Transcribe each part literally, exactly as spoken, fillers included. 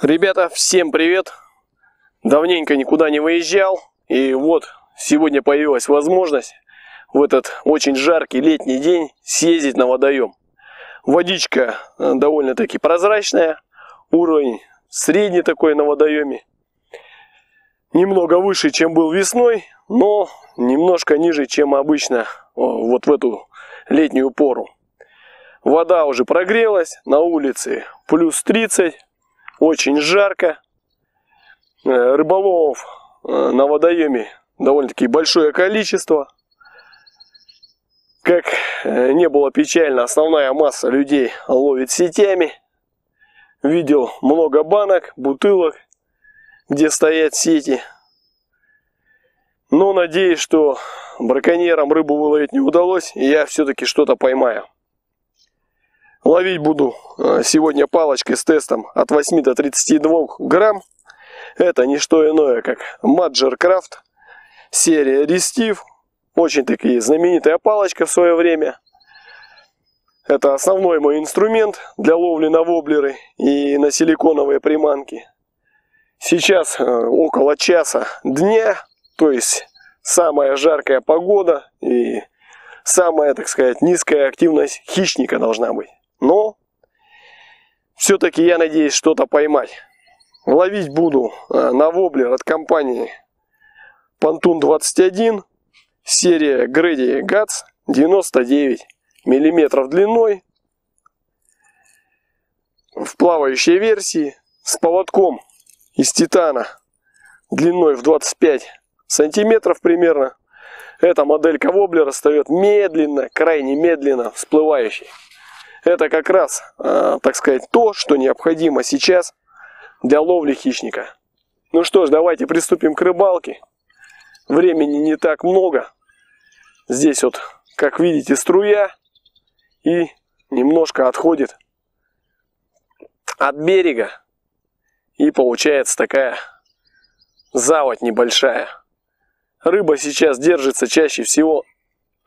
Ребята, всем привет! Давненько никуда не выезжал, и вот сегодня появилась возможность в этот очень жаркий летний день съездить на водоем. Водичка довольно-таки прозрачная, уровень средний такой на водоеме. Немного выше, чем был весной, но немножко ниже, чем обычно вот в эту летнюю пору. Вода уже прогрелась, на улице плюс тридцать, очень жарко. Рыболовов на водоеме довольно-таки большое количество. Как не было печально, основная масса людей ловит сетями. Видел много банок, бутылок, где стоят сети. Но надеюсь, что браконьерам рыбу выловить не удалось, и я все-таки что-то поймаю. Ловить буду сегодня палочкой с тестом от восьми до тридцати двух грамм. Это не что иное, как Major Craft, серия Restive. Очень такие знаменитая палочка в свое время. Это основной мой инструмент для ловли на воблеры и на силиконовые приманки. Сейчас около часа дня, то есть самая жаркая погода и самая, так сказать, низкая активность хищника должна быть. Но все-таки я надеюсь что-то поймать. Ловить буду на воблер от компании Pontoon двадцать один, серия Grady Guts, девяносто девять миллиметров длиной, в плавающей версии, с поводком из титана длиной в двадцать пять сантиметров примерно. Эта моделька воблера встает медленно, крайне медленно всплывающей. Это как раз, так сказать, то, что необходимо сейчас для ловли хищника. Ну что ж, давайте приступим к рыбалке. Времени не так много. Здесь вот, как видите, струя. И немножко отходит от берега. И получается такая заводь небольшая. Рыба сейчас держится чаще всего,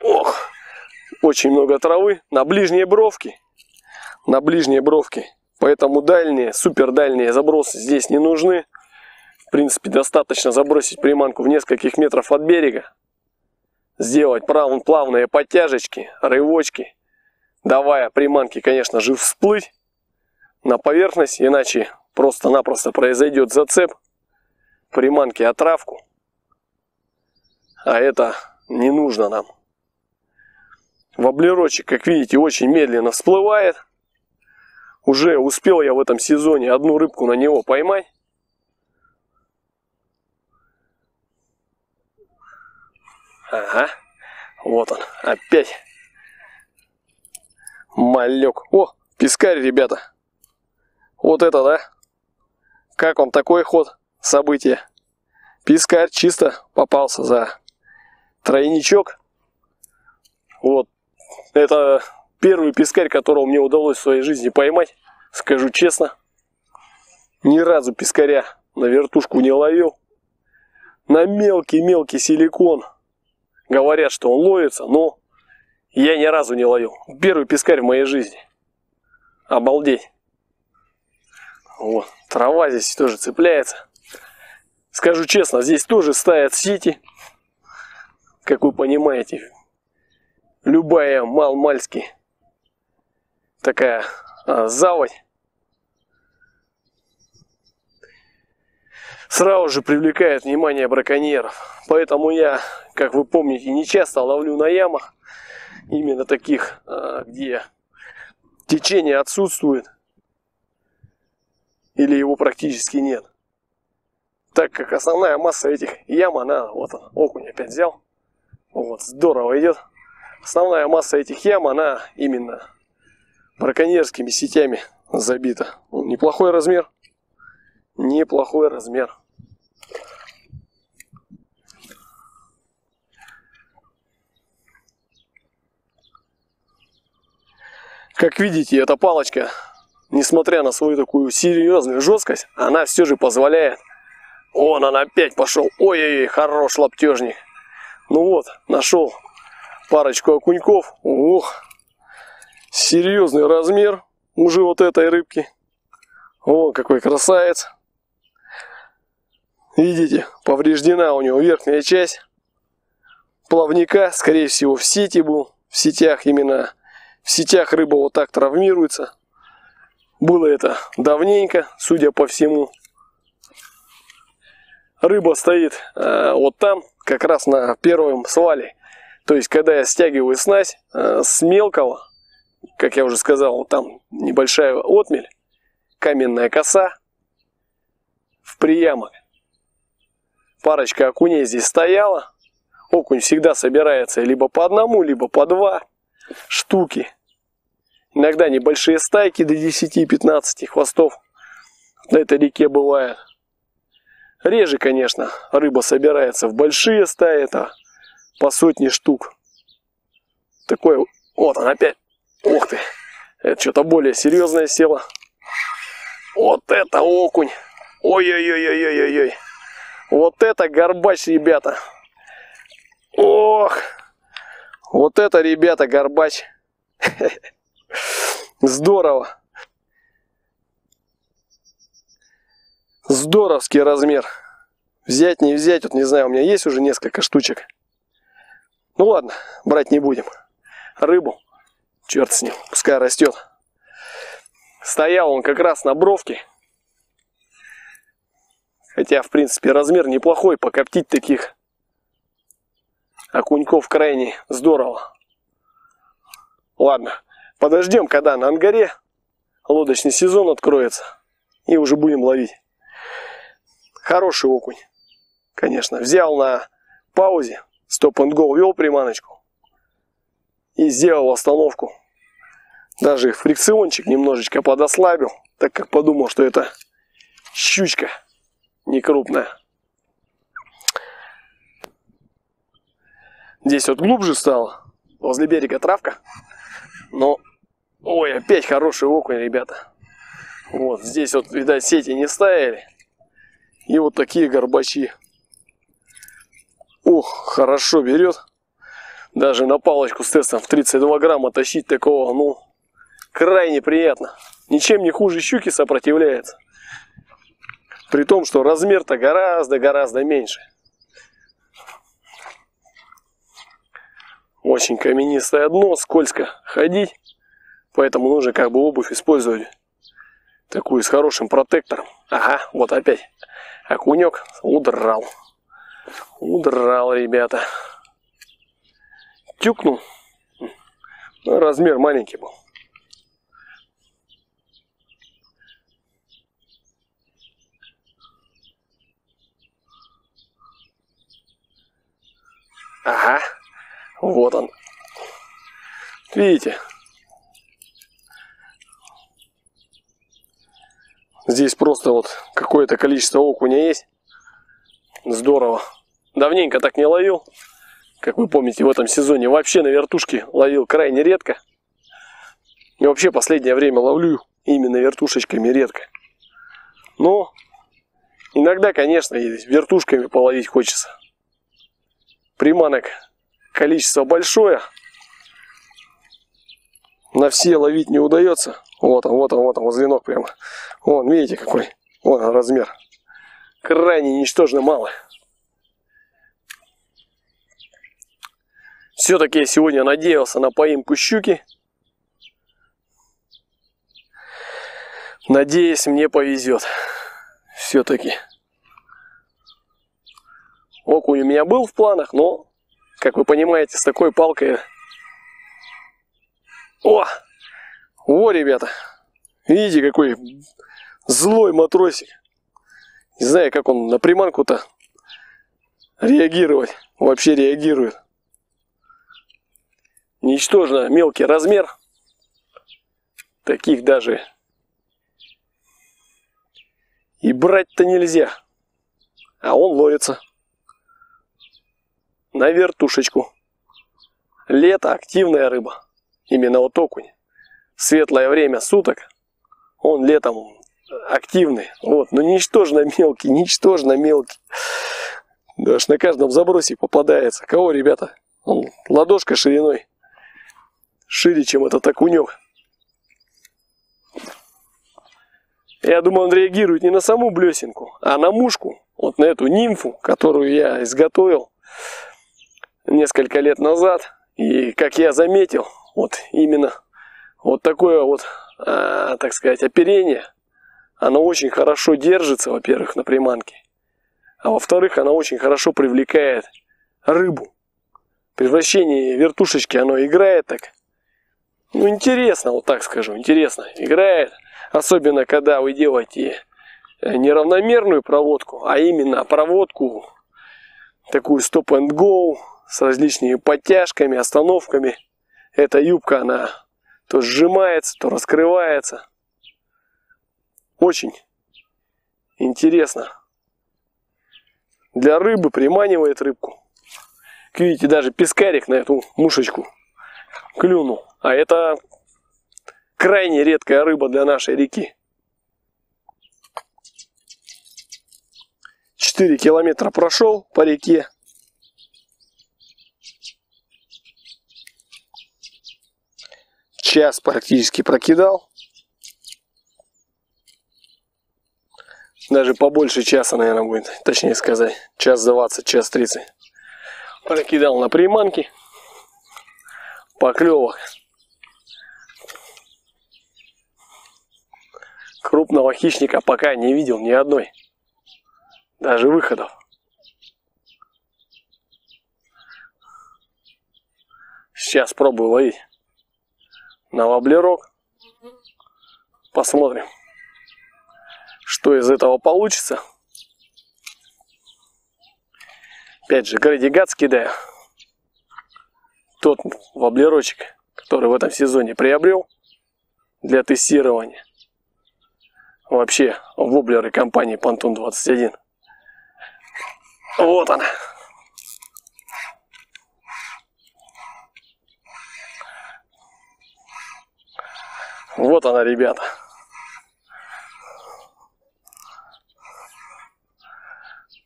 ох, очень много травы, на ближние бровки, на ближние бровки, поэтому дальние, супер дальние забросы здесь не нужны. В принципе, достаточно забросить приманку в нескольких метров от берега, сделать плавные подтяжечки, рывочки, давая приманке, конечно же, всплыть на поверхность, иначе просто-напросто произойдет зацеп приманки о травку. А это не нужно нам. Воблерочек, как видите, очень медленно всплывает. Уже успел я в этом сезоне одну рыбку на него поймать. Ага, вот он, опять. Малек. О, пескарь, ребята. Вот это, да? Как вам такой ход события? Пескарь чисто попался за тройничок. Вот. Это первый пескарь, которого мне удалось в своей жизни поймать. Скажу честно. Ни разу пескаря на вертушку не ловил. На мелкий-мелкий силикон. Говорят, что он ловится, но я ни разу не ловил. Первый пескарь в моей жизни. Обалдеть. Вот. Трава здесь тоже цепляется. Скажу честно, здесь тоже стоят сети. Как вы понимаете, любая мал-мальски такая а, заводь сразу же привлекает внимание браконьеров. Поэтому я, как вы помните, не часто ловлю на ямах. Именно таких, а, где течение отсутствует или его практически нет. Так как основная масса этих ям, она, вот он, окунь опять взял. Вот, здорово идет. Основная масса этих ям, она именно браконьерскими сетями забита. Неплохой размер. Неплохой размер. Как видите, эта палочка, несмотря на свою такую серьезную жесткость, она все же позволяет. Вон он опять пошел. Ой-ой-ой, хорош лаптежник. Ну вот, нашел парочку окуньков. Ох, серьезный размер уже вот этой рыбки. О, какой красавец. Видите, повреждена у него верхняя часть плавника. Скорее всего, в сети был. В сетях именно. В сетях рыба вот так травмируется. Было это давненько, судя по всему. Рыба стоит э, вот там, как раз на первом свале. То есть, когда я стягиваю снасть э, с мелкого, как я уже сказал, там небольшая отмель, каменная коса, в приямок. Парочка окуней здесь стояла. Окунь всегда собирается либо по одному, либо по два штуки. Иногда небольшие стайки до десяти-пятнадцати хвостов на этой реке бывает. Реже, конечно, рыба собирается в большие стаи, это по сотни штук. Такой, вот он опять. Ух ты, это что-то более серьезное село. Вот это окунь. Ой-ой-ой-ой-ой-ой. Вот это горбач, ребята. Ох, вот это, ребята, горбач. Здорово. Здоровский размер. Взять, не взять, вот не знаю, у меня есть уже несколько штучек. Ну ладно, брать не будем. Рыбу, черт с ним, пускай растет. Стоял он как раз на бровке. Хотя, в принципе, размер неплохой, покоптить таких окуньков крайне здорово. Ладно, подождем, когда на Ангаре лодочный сезон откроется, и уже будем ловить. Хороший окунь, конечно. Взял на паузе, стоп-энд-гоу, вел приманочку и сделал остановку. Даже фрикциончик немножечко подослабил, так как подумал, что это щучка некрупная. Здесь вот глубже стало, возле берега травка. Но, ой, опять хороший окунь, ребята. Вот, здесь вот, видать, сети не ставили. И вот такие горбачи. Ох, хорошо берет. Даже на палочку с тестом в тридцать два грамма тащить такого, ну, крайне приятно. Ничем не хуже щуки сопротивляется. При том, что размер-то гораздо-гораздо меньше. Очень каменистое дно, скользко ходить. Поэтому нужно как бы обувь использовать такую с хорошим протектором. Ага, вот опять. Окунек удрал. Удрал, ребята. Тюкнул. Ну, размер маленький был. Ага. Вот он. Видите? Здесь просто вот какое-то количество окуня есть. Здорово. Давненько так не ловил. Как вы помните, в этом сезоне вообще на вертушке ловил крайне редко. И вообще последнее время ловлю именно вертушечками редко. Но иногда, конечно, и вертушками половить хочется. Приманок количество большое. На все ловить не удается. Вот он, вот он, вот он, возлинок прямо. Вон, видите, какой? Вон он, размер. Крайне ничтожно мало. Все-таки я сегодня надеялся на поимку щуки. Надеюсь, мне повезет. Все-таки. Окунь у меня был в планах, но, как вы понимаете, с такой палкой... О! О, ребята! Видите, какой злой матросик. Не знаю, как он на приманку-то реагировать. Вообще реагирует. Ничтожно мелкий размер. Таких даже и брать-то нельзя. А он ловится. На вертушечку. Лето, активная рыба. Именно вот окунь. Светлое время суток. Он летом активный. Вот. Но ничтожно мелкий. Ничтожно мелкий. Даже на каждом забросе попадается. Кого, ребята? Он ладошка шириной. Шире, чем этот окунек. Я думаю, он реагирует не на саму блесенку, а на мушку. Вот на эту нимфу, которую я изготовил несколько лет назад. И, как я заметил, вот именно вот такое вот, а, так сказать, оперение. Оно очень хорошо держится, во-первых, на приманке. А во-вторых, она очень хорошо привлекает рыбу. При вращении вертушечки оно играет так. Ну, интересно, вот так скажу, интересно играет. Особенно, когда вы делаете неравномерную проводку, а именно проводку такую стоп-энд-гоу с различными подтяжками, остановками. Эта юбка, она то сжимается, то раскрывается. Очень интересно. Для рыбы приманивает рыбку. Как видите, даже пескарик на эту мушечку клюнул. А это крайне редкая рыба для нашей реки. четыре километра прошел по реке. Час практически прокидал. Даже побольше часа, наверное, будет. Точнее сказать, час двадцать, час тридцать. Прокидал на приманки. Поклевок крупного хищника пока не видел ни одной. Даже выходов. Сейчас пробую ловить на воблерок. Посмотрим, что из этого получится. Опять же, Грэди Гатс кидаю. Тот воблерочек, который в этом сезоне приобрел для тестирования. Вообще, воблеры компании Pontoon двадцать один. Вот она. Вот она, ребята.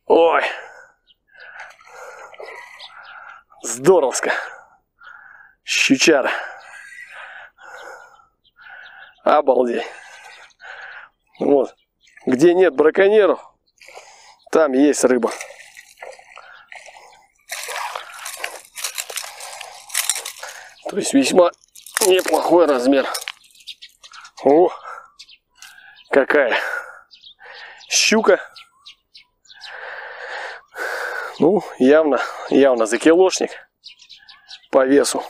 Ой, здоровска, щучара, обалдеть. Вот, где нет браконьеров, там есть рыба. То есть весьма неплохой размер. О, какая щука. Ну, явно, явно закилошник по весу.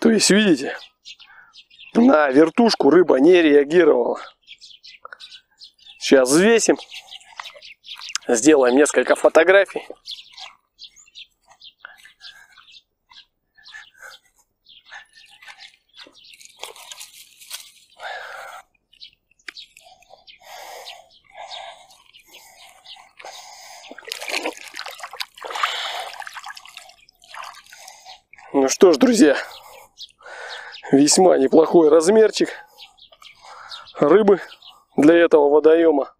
То есть, видите, на вертушку рыба не реагировала. Сейчас взвесим. Сделаем несколько фотографий. Ну что ж, друзья, весьма неплохой размерчик рыбы для этого водоема.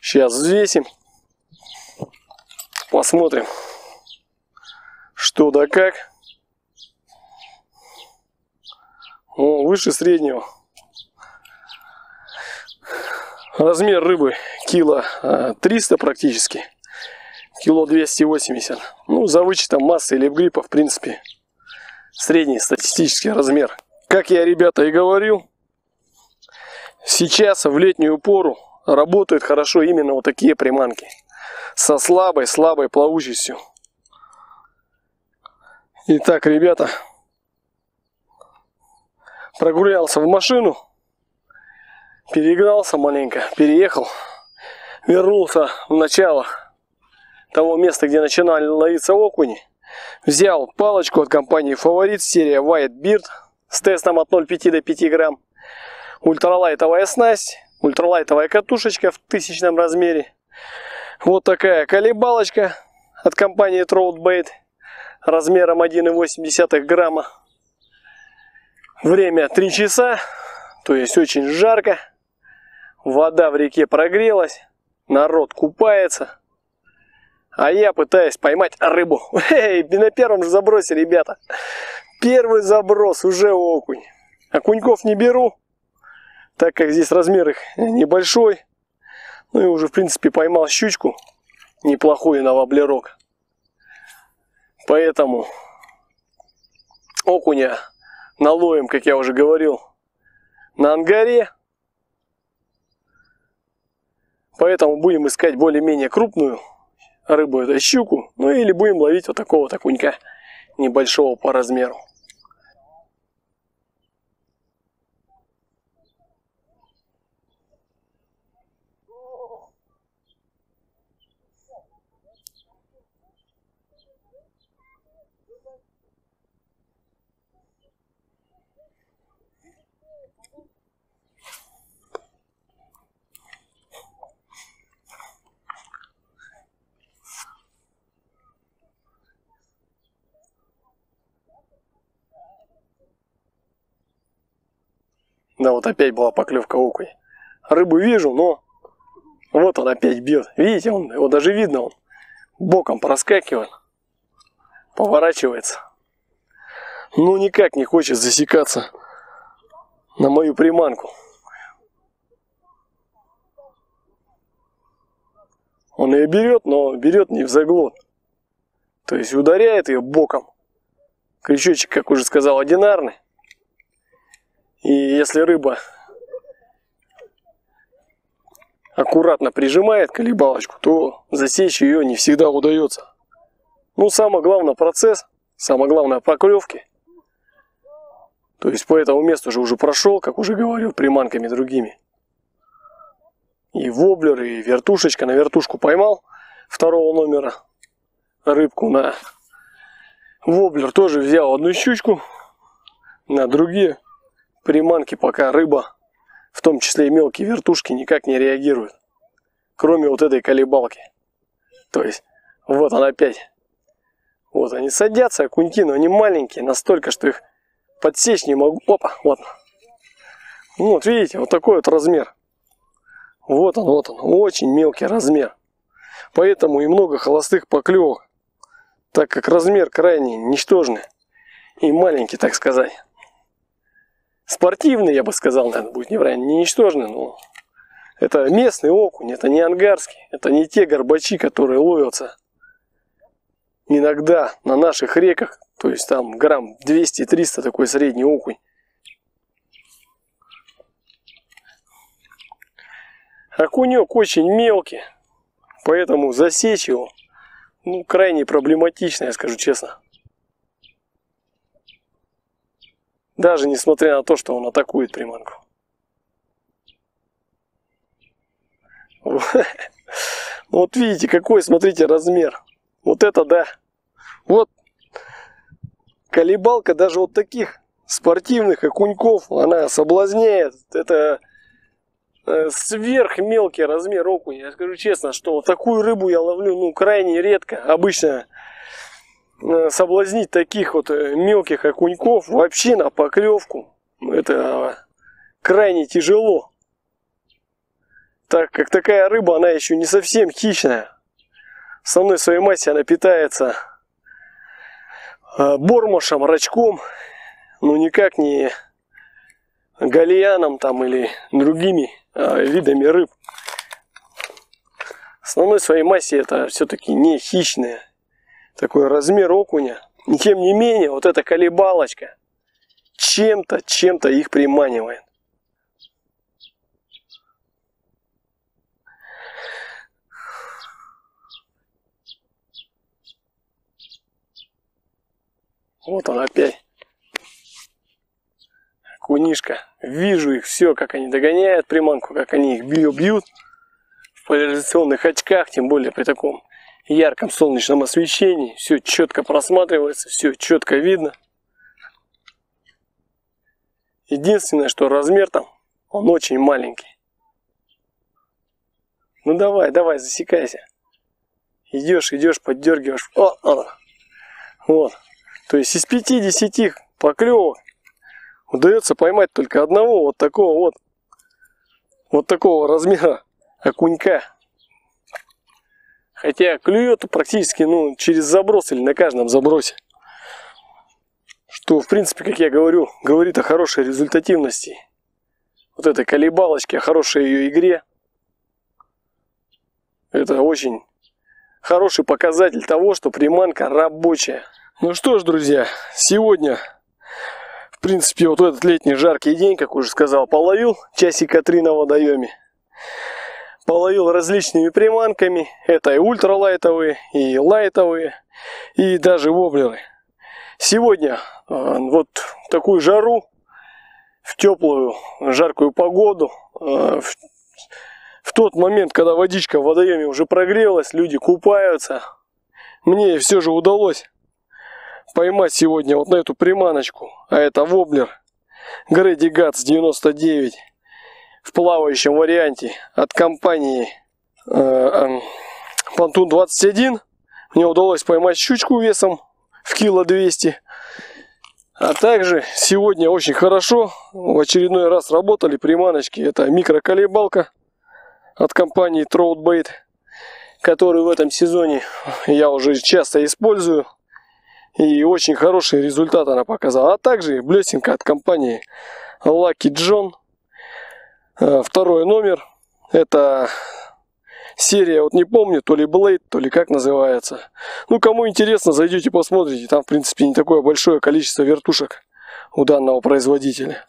Сейчас взвесим, посмотрим, что да как. Ну, выше среднего. Размер рыбы кило триста практически, кило двести восемьдесят. Ну, за вычетом массы или гриппа, в принципе, средний статистический размер. Как я, ребята, и говорил, сейчас в летнюю пору работают хорошо именно вот такие приманки со слабой-слабой плавучестью. Итак, ребята, прогулялся в машину, перегнался маленько, переехал, вернулся в начало того места, где начинали ловиться окуни. Взял палочку от компании Фаворит, серия White Beard с тестом от ноль целых пяти десятых до пяти грамм. Ультралайтовая снасть, ультралайтовая катушечка в тысячном размере. Вот такая колебалочка от компании Trout Bait размером одна целая восемь десятых грамма. Время три часа, то есть очень жарко. Вода в реке прогрелась, народ купается. А я пытаюсь поймать рыбу. Эй, на первом же забросе, ребята. Первый заброс уже окунь. Окуньков не беру. так как здесь размер их небольшой. Ну и уже, в принципе, поймал щучку неплохую на воблерок. Поэтому окуня наловим, как я уже говорил, на Ангаре. Поэтому будем искать более-менее крупную рыбу, это щуку. Ну или будем ловить вот такого вот окунька небольшого по размеру. Да, вот опять была поклевка окуня. Рыбу вижу, но вот он опять бьет. Видите, он, его даже видно, он боком проскакивает, поворачивается. Ну, никак не хочет засекаться на мою приманку. Он ее берет, но берет не в заглот. То есть ударяет ее боком. Крючочек, как уже сказал, одинарный. И если рыба аккуратно прижимает колебалочку, то засечь ее не всегда удается. Ну, самое главное процесс, самое главное поклевки. То есть по этому месту же уже прошел, как уже говорил, приманками другими. И воблер, и вертушечка. На вертушку поймал второго номера рыбку, на воблер тоже взял одну щучку, на другие приманки пока рыба, в том числе и мелкие вертушки, никак не реагирует, кроме вот этой колебалки. То есть вот она опять. Вот они садятся, окуньки, но они маленькие настолько, что их подсечь не могу. Опа, вот. Ну, вот видите, вот такой вот размер. Вот он, вот он, очень мелкий размер. Поэтому и много холостых поклевок, так как размер крайне ничтожный и маленький, так сказать. Спортивный, я бы сказал, наверное, будет неправильно, не ничтожный, но это местный окунь, это не ангарский, это не те горбачи, которые ловятся иногда на наших реках, то есть там грамм двести-триста такой средний окунь. Окунек очень мелкий, поэтому засечь его, ну, крайне проблематично, я скажу честно. Даже несмотря на то, что он атакует приманку. Вот видите, какой, смотрите, размер. Вот это да. Вот колебалка даже вот таких спортивных окуньков, она соблазняет. Это сверхмелкий размер окуня. Я скажу честно, что вот такую рыбу я ловлю, ну, крайне редко. Обычно соблазнить таких вот мелких окуньков вообще на поклевку это крайне тяжело, так как такая рыба, она еще не совсем хищная. В основной своей массе она питается бормашем, рачком, но никак не галияном там или другими видами рыб. В основной своей массе это все-таки не хищная. Такой размер окуня. И тем не менее, вот эта колебалочка чем-то, чем-то их приманивает. Вот он опять. Окунишка. Вижу их все, как они догоняют приманку, как они их бьют в поляризационных очках, тем более при таком ярком солнечном освещении, все четко просматривается, все четко видно. Единственное, что размер там, он очень маленький. Ну давай, давай, засекайся. Идешь, идешь, поддергиваешь. О, она. Вот. То есть из пятидесяти поклевок удается поймать только одного вот такого вот, вот такого размера окунька. Хотя клюет практически, ну, через заброс или на каждом забросе. Что, в принципе, как я говорю, говорит о хорошей результативности вот этой колебалочке, хорошей ее игре. Это очень хороший показатель того, что приманка рабочая. Ну что ж, друзья, сегодня, в принципе, вот этот летний жаркий день, как уже сказал, половил часика три на водоеме. Половил различными приманками. Это и ультралайтовые, и лайтовые, и даже воблеры. Сегодня вот такую жару, в теплую, жаркую погоду, в, в тот момент, когда водичка в водоеме уже прогрелась, люди купаются, мне все же удалось поймать сегодня вот на эту приманочку, а это воблер Grady Guts девяносто девять в плавающем варианте от компании Pontoon двадцать один. Мне удалось поймать щучку весом в кило двести. А также сегодня очень хорошо в очередной раз работали приманочки. Это микроколебалка от компании Trout Bait, которую в этом сезоне я уже часто использую. И очень хороший результат она показала. А также блесенка от компании Lucky John. Второй номер. Это серия, вот не помню, то ли Blade, то ли как называется. Ну, кому интересно, зайдете, посмотрите. Там, в принципе, не такое большое количество вертушек у данного производителя.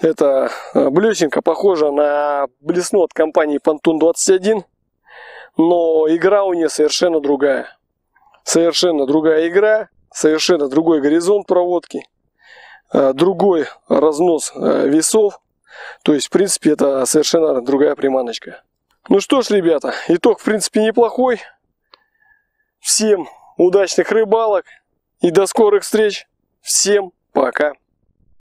Это блесенка похожа на блесну от компании Pontoon двадцать один. Но игра у нее совершенно другая. Совершенно другая игра, совершенно другой горизонт проводки, другой разнос весов. То есть, в принципе, это совершенно другая приманочка. Ну что ж, ребята, итог, в принципе, неплохой. Всем удачных рыбалок и до скорых встреч. Всем пока.